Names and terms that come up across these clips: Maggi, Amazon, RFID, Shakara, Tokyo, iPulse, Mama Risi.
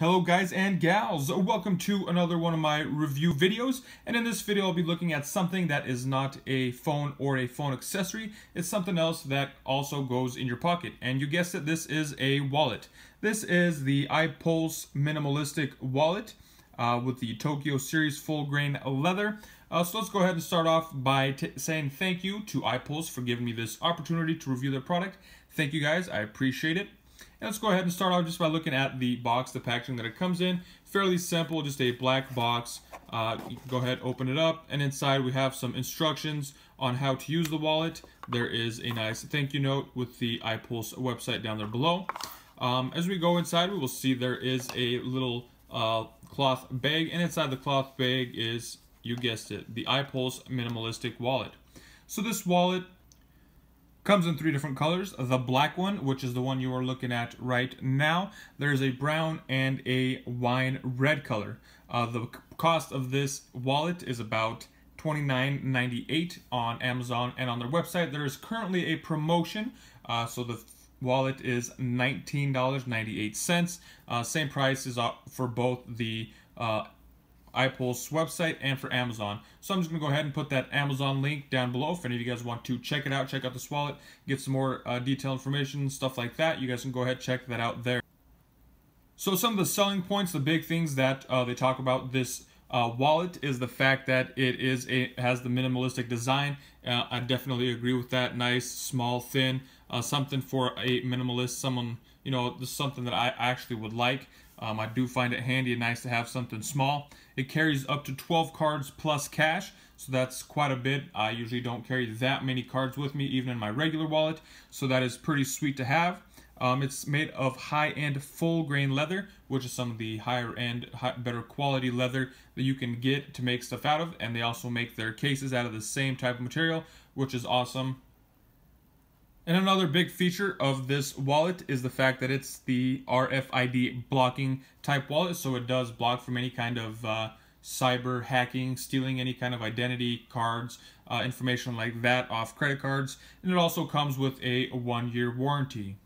Hello guys and gals, welcome to another one of my review videos, and in this video I'll be looking at something that is not a phone or a phone accessory. It's something else that also goes in your pocket, and you guessed it, this is a wallet. This is the iPulse minimalistic wallet with the Tokyo series full grain leather. So let's go ahead and start off by saying thank you to iPulse for giving me this opportunity to review their product. Thank you guys, I appreciate it. And let's go ahead and start off just by looking at the box, the packaging that it comes in. Fairly simple, just a black box. You can go ahead, open it up, and inside we have some instructions on how to use the wallet. There is a nice thank you note with the iPulse website down there below. As we go inside, we will see there is a little cloth bag, and inside the cloth bag is, you guessed it, the iPulse minimalistic wallet. So this wallet comes in three different colors. The black one, which is the one you are looking at right now. There's a brown and a wine red color. The cost of this wallet is about $29.98 on Amazon and on their website. There is currently a promotion, so the wallet is $19.98. Same price is for both the iPulse website and for Amazon. So I'm just gonna go ahead and put that Amazon link down below if any of you guys want to check it out, check out this wallet, get some more detailed information, stuff like that. You guys can go ahead, check that out there. So some of the selling points, the big things that they talk about this wallet is the fact that it is has the minimalistic design. I definitely agree with that. Nice, small, thin, something for a minimalist, someone, you know, this is something that I actually would like. I do find it handy and nice to have something small. It carries up to 12 cards plus cash, so that's quite a bit. I usually don't carry that many cards with me, even in my regular wallet, so that is pretty sweet to have. It's made of high-end full-grain leather, which is some of the higher-end, better quality leather that you can get to make stuff out of, and they also make their cases out of the same type of material, which is awesome. And another big feature of this wallet is the fact that it's the RFID blocking type wallet, so it does block from any kind of cyber hacking, stealing any kind of identity cards, information like that off credit cards, and it also comes with a 1-year warranty.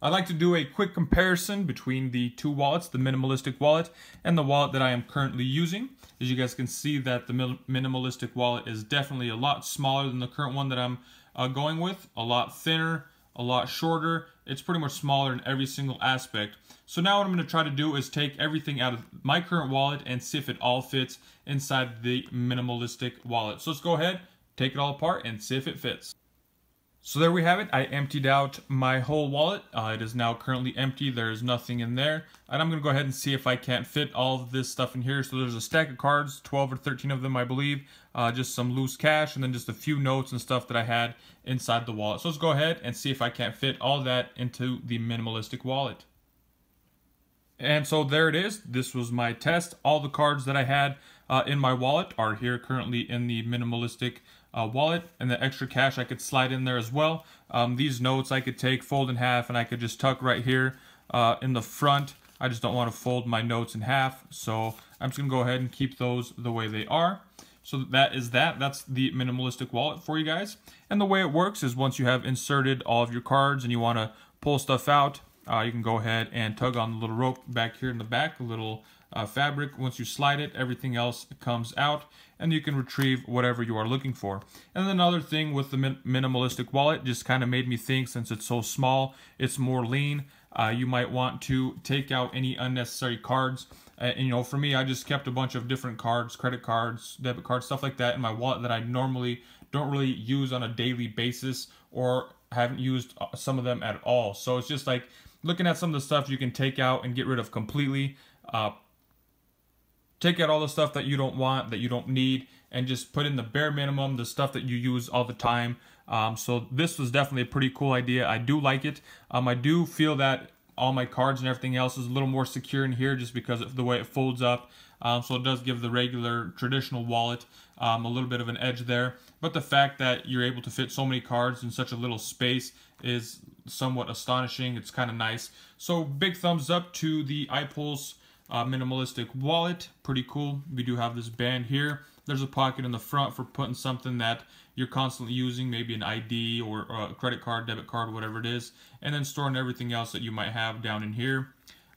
I'd like to do a quick comparison between the two wallets, the minimalistic wallet and the wallet that I am currently using. As you guys can see, that the minimalistic wallet is definitely a lot smaller than the current one that I'm going with, a lot thinner, a lot shorter. It's pretty much smaller in every single aspect. So now what I'm going to try to do is take everything out of my current wallet and see if it all fits inside the minimalistic wallet. So let's go ahead, take it all apart and see if it fits. So there we have it. I emptied out my whole wallet. It is now currently empty. There is nothing in there. And I'm going to go ahead and see if I can't fit all of this stuff in here. So there's a stack of cards, 12 or 13 of them, I believe. Just some loose cash and then just a few notes and stuff that I had inside the wallet. So let's go ahead and see if I can't fit all that into the minimalistic wallet. And so there it is. This was my test. All the cards that I had in my wallet are here currently in the minimalistic wallet, and the extra cash I could slide in there as well. These notes I could take, fold in half, and I could just tuck right here in the front. I just don't want to fold my notes in half, so I'm just gonna go ahead and keep those the way they are. So that is that. That's the minimalistic wallet for you guys. And the way it works is once you have inserted all of your cards and you want to pull stuff out, you can go ahead and tug on the little rope back here in the back, a little fabric. Once you slide it, everything else comes out and you can retrieve whatever you are looking for. And then another thing with the minimalistic wallet just kind of made me think, since it's so small, it's more lean. You might want to take out any unnecessary cards. And you know, for me, I just kept a bunch of different cards, credit cards, debit cards, stuff like that in my wallet that I normally don't really use on a daily basis, or haven't used some of them at all. So it's just like looking at some of the stuff you can take out and get rid of completely. Take out all the stuff that you don't want, that you don't need, and just put in the bare minimum, the stuff that you use all the time. So this was definitely a pretty cool idea. I do like it. I do feel that all my cards and everything else is a little more secure in here just because of the way it folds up. So it does give the regular traditional wallet a little bit of an edge there. But the fact that you're able to fit so many cards in such a little space is somewhat astonishing. It's kind of nice. So big thumbs up to the iPulse minimalistic wallet. Pretty cool. We do have this band here. There's a pocket in the front for putting something that you're constantly using, maybe an ID or a credit card, debit card, whatever it is, and then storing everything else that you might have down in here.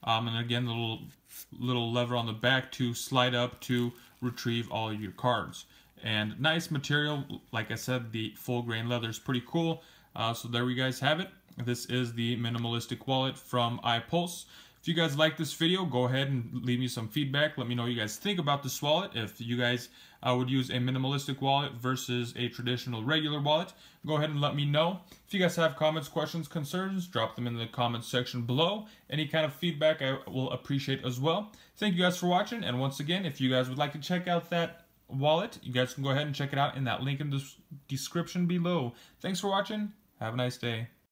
and again the little lever on the back to slide up to retrieve all your cards. And nice material, like I said, the full grain leather is pretty cool. So there you guys have it. This is the minimalistic wallet from iPulse. If you guys like this video, go ahead and leave me some feedback. Let me know what you guys think about this wallet. If you guys would use a minimalistic wallet versus a traditional regular wallet, go ahead and let me know. If you guys have comments, questions, concerns, drop them in the comments section below. Any kind of feedback I will appreciate as well. Thank you guys for watching, and once again, if you guys would like to check out that wallet, you guys can go ahead and check it out in that link in the description below. Thanks for watching. Have a nice day.